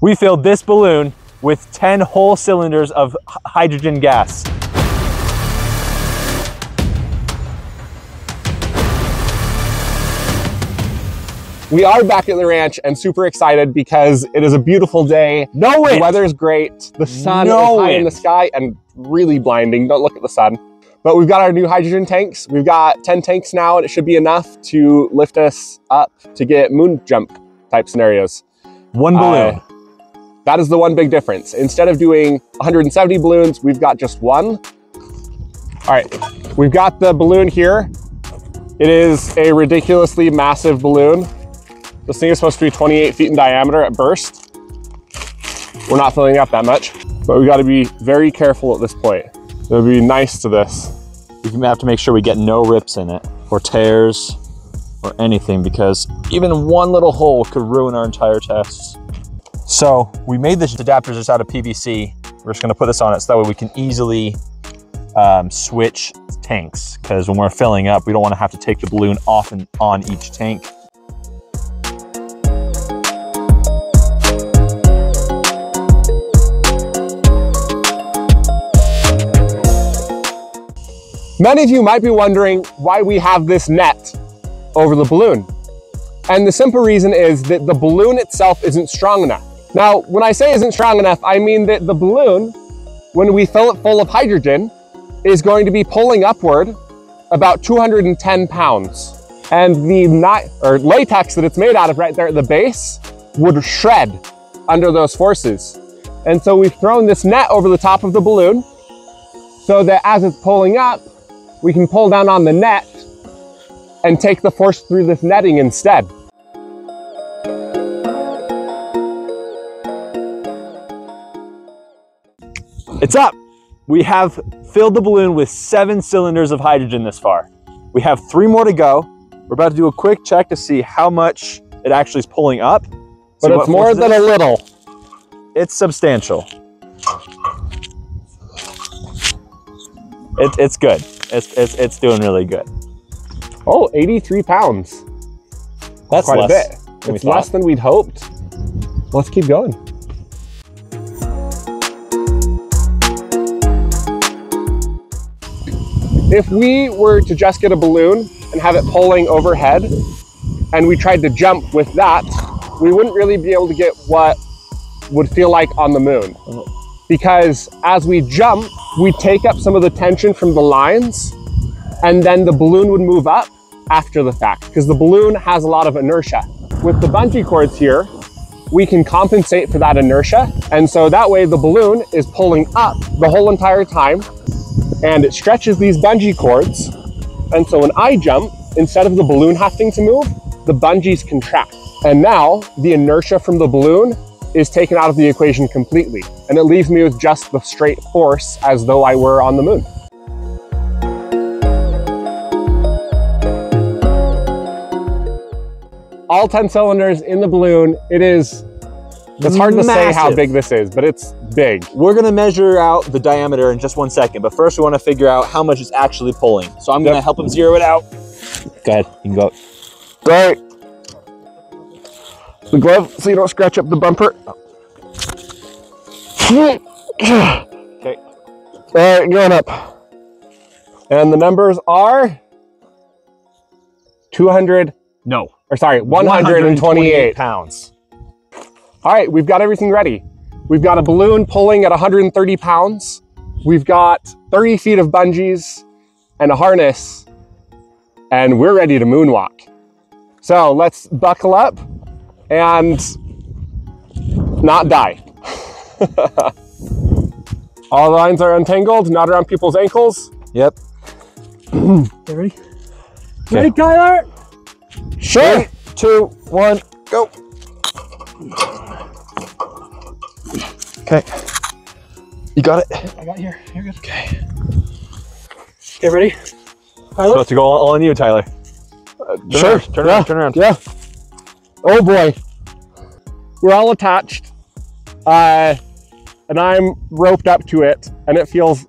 We filled this balloon with 10 whole cylinders of hydrogen gas. We are back at the ranch and super excited because it is a beautiful day. No wind. The weather is great. The sun is high in the sky and really blinding. Don't look at the sun. But we've got our new hydrogen tanks. We've got 10 tanks now, and it should be enough to lift us up to get moon jump type scenarios. One balloon. That is the one big difference. Instead of doing 170 balloons, we've got just one. All right, we've got the balloon here. It is a ridiculously massive balloon. This thing is supposed to be 28 feet in diameter at burst. We're not filling up that much, but we gotta be very careful at this point. It'll be nice to this. We're gonna have to make sure we get no rips in it or tears or anything, because even one little hole could ruin our entire test. So we made this adapter just out of PVC. We're just gonna put this on it so that way we can easily switch tanks, because when we're filling up, we don't wanna have to take the balloon off and on each tank. Many of you might be wondering why we have this net over the balloon. And the simple reason is that the balloon itself isn't strong enough. Now, when I say isn't strong enough, I mean that the balloon, when we fill it full of hydrogen, is going to be pulling upward about 210 pounds. And the latex that it's made out of right there at the base would shred under those forces. And so we've thrown this net over the top of the balloon so that as it's pulling up, we can pull down on the net and take the force through this netting instead. It's up. We have filled the balloon with 7 cylinders of hydrogen this far. We have 3 more to go. We're about to do a quick check to see how much it actually is pulling up. But it's more than a little. It's substantial. It's good. It's doing really good. Oh, 83 pounds. That's quite a bit. It's less than we'd hoped. Let's keep going. If we were to just get a balloon and have it pulling overhead, and we tried to jump with that, we wouldn't really be able to get what would feel like on the moon. Because as we jump, we take up some of the tension from the lines, and then the balloon would move up after the fact, because the balloon has a lot of inertia. With the bungee cords here, we can compensate for that inertia, and so that way the balloon is pulling up the whole entire time, and it stretches these bungee cords, and so when I jump, instead of the balloon having to move, the bungees contract. And now the inertia from the balloon is taken out of the equation completely. And it leaves me with just the straight force as though I were on the moon. All 10 cylinders in the balloon. It's hard to say how big this is, but it's big. We're gonna measure out the diameter in just 1 second, but first we wanna figure out how much it's actually pulling. So I'm gonna help him zero it out. Go ahead, you can go. Great. The glove so you don't scratch up the bumper. Okay. All right, going up. And the numbers are 128 pounds. All right, we've got everything ready. We've got a balloon pulling at 130 pounds. We've got 30 feet of bungees and a harness, and we're ready to moonwalk. So let's buckle up and not die. All the lines are untangled, not around people's ankles. Yep. You ready? Okay. Ready, Kyler? Sure. 3, 2, 1, go. Okay. You got it? I got here. You're good. Okay. Okay, ready? Kyler? Supposed to go all on you, Tyler. Sure. Turn around. Yeah. Oh boy. We're all attached. And I'm roped up to it, and it feels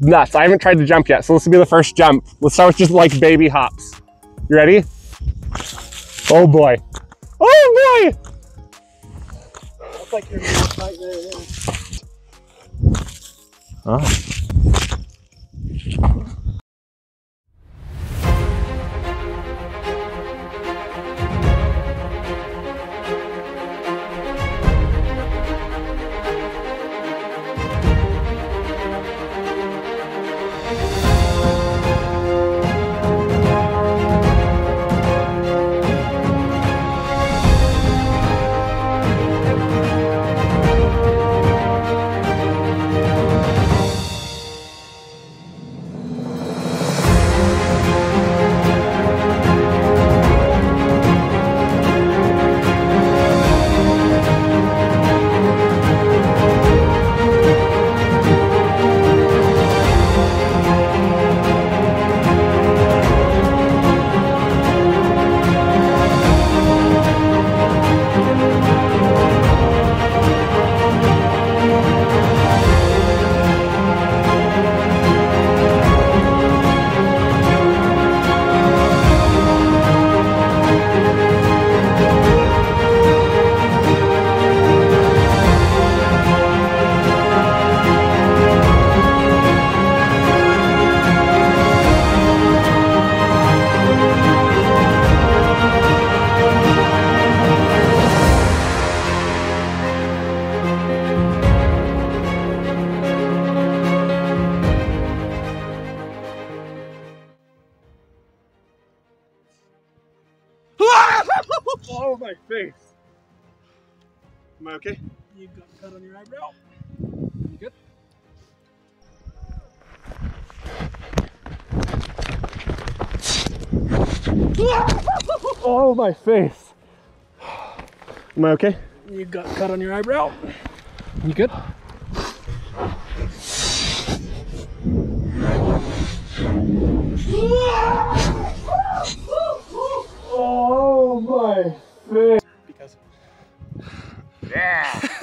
nuts. I haven't tried to jump yet, so this will be the first jump. Let's start with just like baby hops. You ready? Oh boy. Oh boy! look like you're right there. Yeah. Oh. Oh, my face. Am I okay? You got a cut on your eyebrow. You good? Oh, my face. Am I okay? You got a cut on your eyebrow. You good? Oh my face. Because. Yeah.